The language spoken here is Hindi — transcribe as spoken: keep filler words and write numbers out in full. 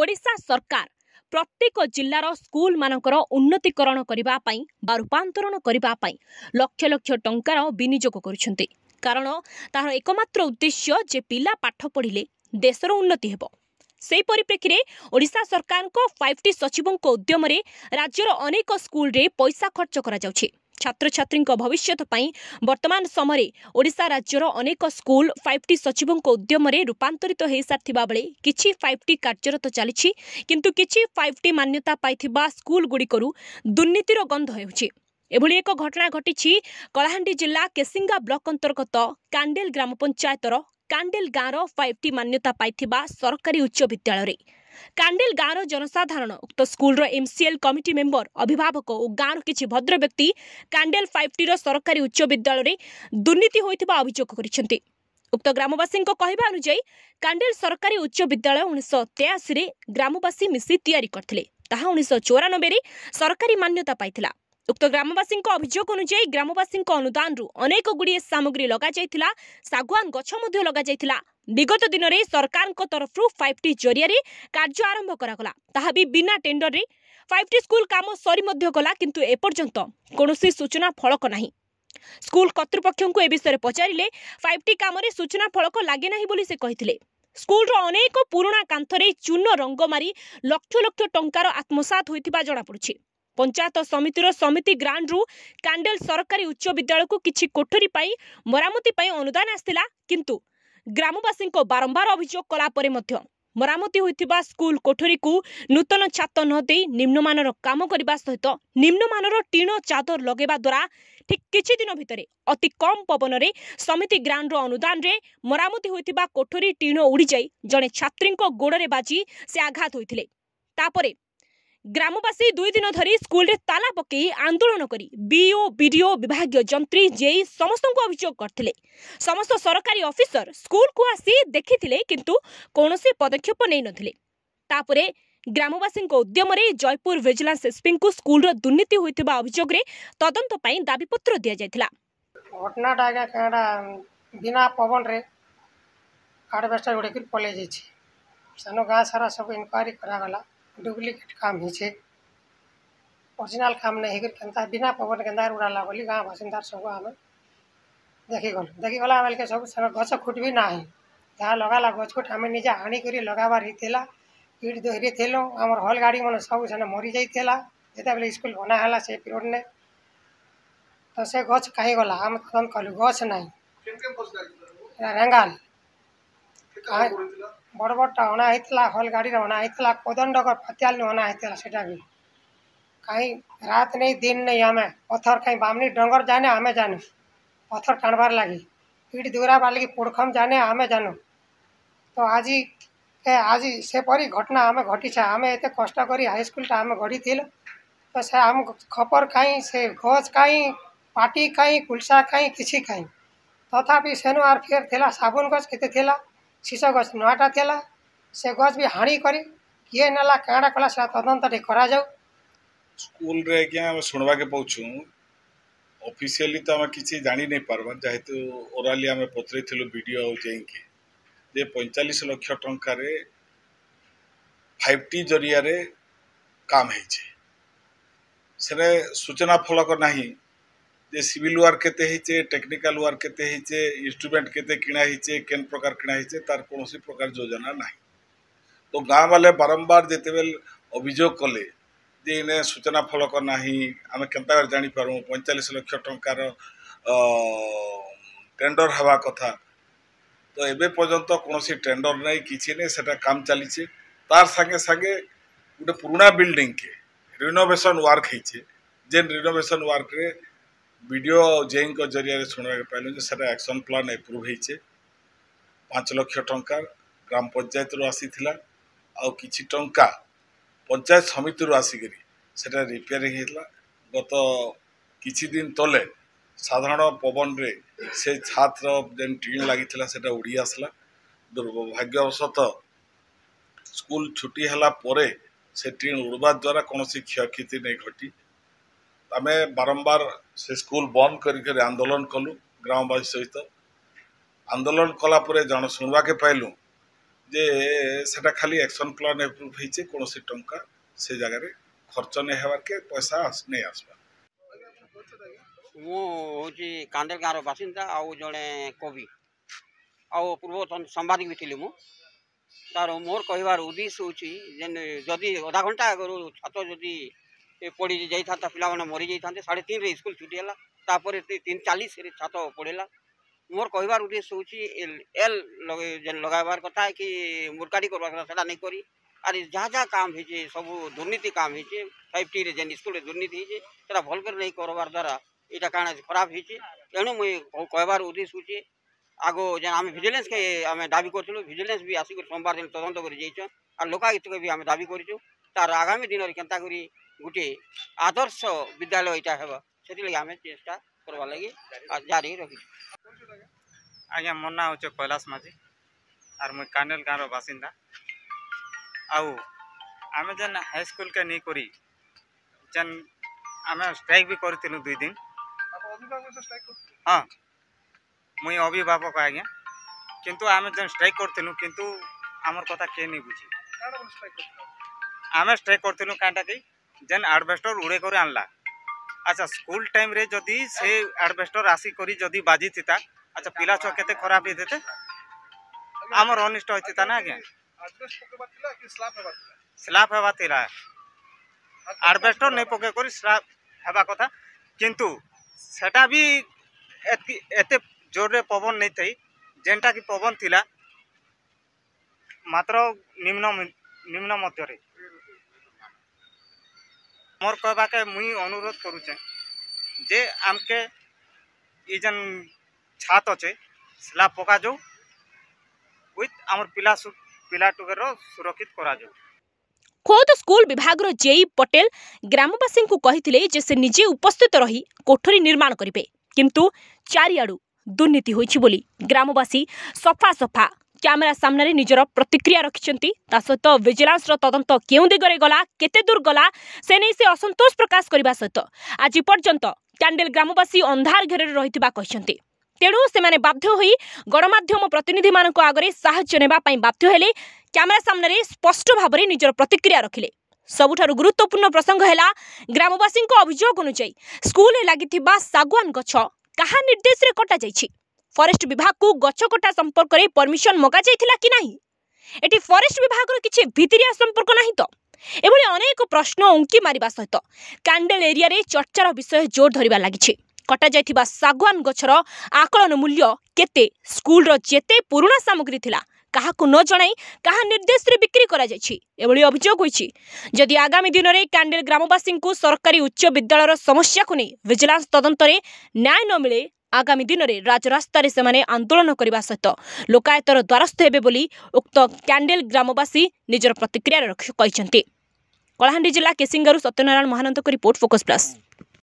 ओडिशा सरकार प्रत्येक जिल्लार स्कूल मानकर उन्नतीकरण करिबा पई बा रूपांतरण करिबा पई लक्ष लक्ष टंकार विनियोग करुछन्ति। कारण तार एकमात्र उद्देश्य जे पिला पाठ पढ़िले देशर उन्नति हेब। सेहि परिप्रेक्षी रे ओडिशा सरकार को पाँच टी सचिवों को उद्यम रे राज्यर अनेक स्कूल रे पैसा खर्च करा जाउछि। छात्र छात्री भविष्यत पई वर्तमान समय में ओडिशा राज्यर अनेक स्कूल पाँच टी सचिवों उद्यम में रूपांतरित हो सारिता बेले किछि पाँच टी कार्यरत चली किंतु किछि पाँच टी मान्यता पाई स्कूल गुड़िकरू दुर्नीतिर गंध हेउछि। एभली एक घटना घटी कलाहांडी जिला केसिंगा ब्लॉक अंतर्गत कांडेल ग्राम पंचायतर कांडेल गाँव पाँच टी मान्यता पाई सरकारी उच्च विद्यालय कांडेल गाँव जनसाधारण उक्त स्कूल एमसीएल कमिटी मेंबर अभिभावक और गाँव किसी भद्र व्यक्ति कांडेल पाँच टी सरकारी उच्च विद्यालय दुर्नीति होता अभियोग कर उक्त ग्रामवासी कहवा अनुजाई कांडेल सरकारी उच्च विद्यालय उन्नीस तेयाशी में ग्रामवासी मिसी तैयारी करते उन्नीस चौरानबे में सरकारी मान्यता पाई। उक्त ग्रामवासी अभियोग अनुजाई ग्रामवासी अनुदान अनेक गुड़िए सामग्री लग जा सागुआन गछ लग विगत दिन में सरकार तरफ पाँच टी जरिया कार्य आरंभ करागला ताहा भी बिना टेंडर रे पाँच टी स्कूल काम सरी मध्य गला किंतु एपर्यंत कोनोसी सूचना फलक नाही। स्कूल कर्तृपक्ष को ए विषय पचारिले पाँच टी काम रे सूचना फलक लागे नाही बोली से कहिथिले। स्कूल रो अनेक पुराणा कांथरे चून रंग मारी लक्ष लक्ष टंकार आत्मसात होइतिबा जणा पड़ुछि। पंचायत समितिर समिति ग्रांड रु कांडेल सरकारी उच्च विद्यालय को किछि कोठरी पाई मरामती पाई अनुदान आस्थिला किंतु ग्रामवासी को बारंबार अभियोग कला परे मध्य मरामती होइतिबा स्कूल कोठरी को नूतन छात न दे निम्नमानर काम करने सहित निम्नमानर टीण चादर लगेबा द्वारा ठीक किछि दिन भितरे अति कम पवन रे समिति ग्रांड अनुदान रे मरामती होइतिबा कोठरी टीण उड़ी जाई जने छात्री को गोड़े बाजी से आघात होइथिले। तापरे ग्रामवासी दुई दिन धरी स्कूल रे ताला पकई आंदोलन करी बीओ बीडीओ विभागीय जंत्री जेई समस्त को अभियोग करथिले। समस्त सरकारी ऑफिसर स्कूल को आसी देखिथिले किंतु कोनोसी पदक्षेप नै नथिले। तापरे ग्रामवासी को उद्यम रे जयपुर विजिलेंस एसपी को स्कूल रो दुर्नीति होइतबा अभियोग रे तदंत पई दाबी पत्र दिया जायथिला। घटना डागा काडा बिना पवन रे आडबेस्टर गुडे के पले जेछि सनो गा सारा सब इंक्वायरी करा गला डुप्लिकेट काम ही है ओरिजिनल काम नहीं करता बिना पवन के उड़ा ला बोली गाँव बासिंदार सब आम देखीगल देखीगला बेल के सब गच खुट भी ना जहाँ लगला गच खुट आम निजे हाणी कर लगाबार होता पीढ़ दोहरी थी आम हल गाड़ी मन सब से मरी जाता जिते बेले स्कूल बनाला से पीरियड ने तो से गच कहीं गला आम तदंत कलु गच ना रेंगाल बड़ बड़ा अणा होता हल गाड़ी अणा होता कोदंड फतियाल अणा होता सेटा भी कहीं रात नहीं दिन नहीं आम पथर कहीं बामनी डंगर जाने आम जानू पथर टाणबार लगी पीढ़ दूरा बार लगी पोड़खम जाने आम जानू तो आज ए आज सेपरी घटना आम घटी आम एत कष्ट हाईस्कूलटा आम गढ़ी तो से आम खपर कहीं से घोष कहीं पाटी कहीं कुलसा कहीं किसी कहीं तथापि सेनु आर फेर थी साबुन गच के शीशा गच नुआटा थेला से गच भी हाणी करे किए नाला काँडा कला से तदंत करा जाऊ। स्कूल रे क्या सुनवा के पहुँचू ऑफिशियली तो आम किसी जानी नहीं पार्बा जेहेतु ओराली आम पचरू वीडियो आईके जे पैंतालीस लक्ष टंका रे पाँच टी जरिया रे काम होइछे सेने सूचना फलक नाही जे सिविल वर्क केते टेक्निकल वर्क केते इंस्ट्रूमेंट केते किणा होइछे केन प्रकार किणा होइछे तार कोनोसी प्रकार योजना नाही तो गाँ वाले बारंबार जेतेबेल अभियोग कले जे इने सूचना फलक नाही आमे केंता जानि पारू पैंतालीस लाख टंकार टेंडर हवा कथा तो एबे पर्यंत कोनोसी टेंडर नाही किछि नै सेटा काम चलीछे तार संगे संगे गोटे पुराना बिल्डिंग के रिनोवेशन वर्क होइछे जेन रिनोवेशन वर्क रे वीडियो जेई को जरिया शुणवाक पाइल सर एक्शन प्लान एप्रूव होइए पाँच लक्ष टंका ग्राम पंचायत रु आसी आउ कि टंका पंचायत समिति रु आसिक रिपेयरिंग होता गत किछि दिन तले साधारण पवन रे से छात्र जेन टीण लगी से उड़ी आसला दुर्भाग्यवशत स्कूल छुट्टी हलापर से टीण उड़वा द्वारा कौन क्षयक्षति नहीं घटी आम बारंबार से स्कूल बंद कर आंदोलन कलु ग्रामवासी सहित आंदोलन कलापुर जान शुणवाके पाइलु जे सेटा खाली एक्शन प्लान एप्रूव होइछे कोनो से टंका से जगह रे खर्च नै हेबार के पैसा नै आसबा। मो होची कांडेल गाँव रो बासिंदा आउ जने कवि आउ पूर्वतन संवादक भी थिलि मु तार मोर कहबार उद्देश्य होची जेन जदी आधा घंटा आगरो छात्र जदी पड़ी जाइथाता पिला माने मरि जाइथाते साढ़े तीन रे स्कूल छुटी हला तापर तीन चालीस रे छात्र पड़ेला। मोर कहबार उद्देश्य हूँ एल जेन लगाबार कथा कि मुरकारी करवा नहीं करी आर जहाँ जहाँ काम हो सब दुर्नीति काम हो फाइव टी रे जेन स्कूल दुर्नीति होता भल कर नहीं करवार द्वारा यहाँ कहना खराब होती। तेणु मुई कहबार उद्देश्य हूँ आग जेन आम भिजिलेंस के आम दाबी करूँ भिजिलेंस भी आसिक सोमवार दिन तदंत कर आर लोकायुक्त के भी आम दाबी करूँ तार आगामी दिन में केंता करी गोटे आदर्श विद्यालय यहाँ है से आम चेष्टा करवा लगी जारी रखी। आज्ञा मो ना हो कैलाश माझी आर मुई कानेल गाँव बासिंदा आउ आमे जेन हाई स्कूल के नहीं करी जेन आम स्ट्राइक भी करूँ दुई दिन। हाँ मुई अभिभावक आज्ञा किंतु आमे जेन स्ट्राइक करूँ किंतु आमर कथा के नहीं बुझी आम स्ट्राइक करूँ कांटा कि जेन एडबेस्टर उड़े कर आनला। अच्छा स्कूल टाइम रे जदि से एडबेस्टर आसिक जदि बाजी थिता अच्छा पिला छुआ केते खराब होते थे आमर अनिष्ट होते था ना आज्ञा स्लाब हेबा आडबेस्टर नहीं पके कर स्लाब हेबा कथा किंतु सेटा भी एते जोर रे पवन नहीं थी जेनटा कि पवन थिला मात्र निम्न निम्न मध्य रे। मोर कहबा के मुई अनुरोध करूचे जे आमके ई जन छात अच्छे स्लाब पका जाऊ विथ आमर पिला पिला टुगर सुरक्षित करा जाऊ। खोद स्कूल विभाग जेई पटेल ग्रामवासी को कही जे से निजे उपस्थित रही कोठरी निर्माण करेंगे किंतु चारिआडू दुर्नीति होइछि बोली ग्रामवासी सफा सफा कैमेरा सामने निजर प्रतिक्रिया रखिंट सहित विजिलेंस तदंत क्यों दिगरे गला केते दूर गला से नहीं से असंतोष प्रकाश करने सहित आज पर्यंत कैंडेल ग्रामवासी अंधार घेर में रही। तेणु से माने बाध्य होई गणमाध्यम प्रतिनिधि मान आगे साहाय्य नेबा पई बाध्य हेले कैमेरा सामने स्पष्ट भाव में निजर प्रतिक्रिया रखिले। सबुठारु गुरुत्वपूर्ण प्रसंग है ग्रामवासी अभियोग अनुजाई स्कूल लगिथिबा सागवान गछ कहा निर्देश रे कटा जाइछि फॉरेस्ट विभाग को गछ कटा संपर्क में परमिशन मगा जाइथिला कि नाही एटी फॉरेस्ट विभाग किछि भितरिया संपर्क नाही तो एभली अनेक प्रश्न उंकी मारिबा सहित कैंडेल एरिया रे चर्चार विषय जोर धरिबा लागिछि। कटा जाइथिबा सागवान गछर आकलन मूल्य केते स्कूल रो जेते पुराना सामग्री थिला कहा को न जणाई कहा निर्देश रे बिक्री करा जाइछि एबोली अभियोग होइछि। जदि आगामी दिन रे कैंडेल ग्रामवासी को सरकारी उच्च विद्यालय रो समस्या को नहीं विजिलेंस तदंत रे न्याय न मिले आगामी दिन रे राजरास्ता रे सेमाने आंदोलन करबा सहित लोकायतर द्वारस्थ हेबे बोली उक्त कैंडेल ग्रामवासी निजर प्रतिक्रिया रखि कहिसेंती। कलाहांडी जिला केसिंगारू सत्यनारायण महानंत को रिपोर्ट फोकस प्लस।